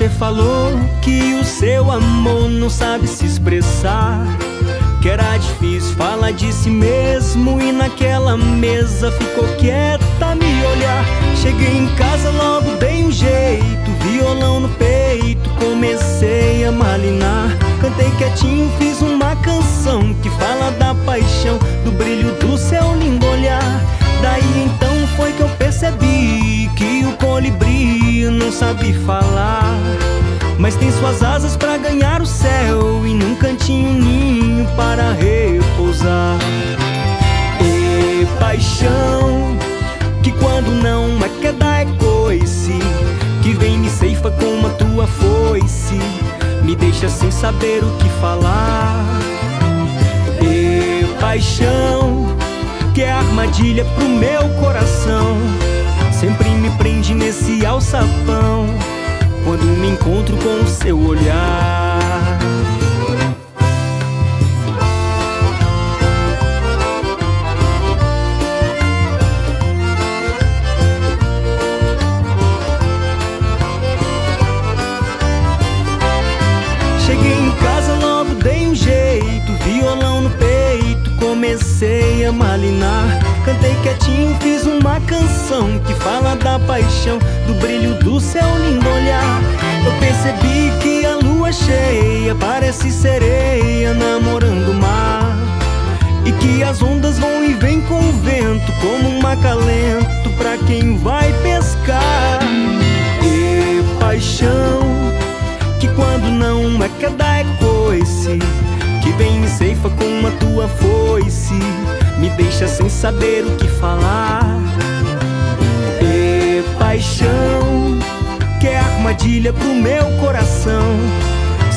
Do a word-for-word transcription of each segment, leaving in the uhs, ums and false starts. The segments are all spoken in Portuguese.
você falou que o seu amor não sabe se expressar, que era difícil falar de si mesmo, e naquela mesa ficou quieta a me olhar. Cheguei em casa, logo dei um jeito, violão no peito, comecei a malinar. Cantei quietinho, fiz uma canção que fala da paixão, do brilho do seu lindo olhar. Daí então foi que eu percebi que o colibri não sabe falar, mas tem suas asas pra ganhar o céu e num cantinho ninho para repousar. E paixão, que quando não é queda é coice, que vem me ceifa como a tua foice, me deixa sem saber o que falar. E paixão, que é armadilha pro meu coração, sempre me prende nesse alçapão quando me encontro com o seu olhar. Cheguei em casa, logo dei um jeito, violão no peito, comecei a malinar. Cantei quietinho, fiz uma canção que fala da paixão, do brilho do seu lindo olhar. Eu percebi que a lua cheia parece sereia namorando o mar, e que as ondas vão e vêm com o vento, como um macalento pra quem vai pescar. E paixão, que quando não é queda é coice, que vem e ceifa com a tua foice, me deixa sem saber o que falar. E paixão, que é armadilha pro meu coração,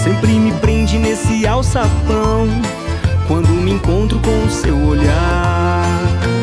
sempre me prende nesse alçapão quando me encontro com o seu olhar.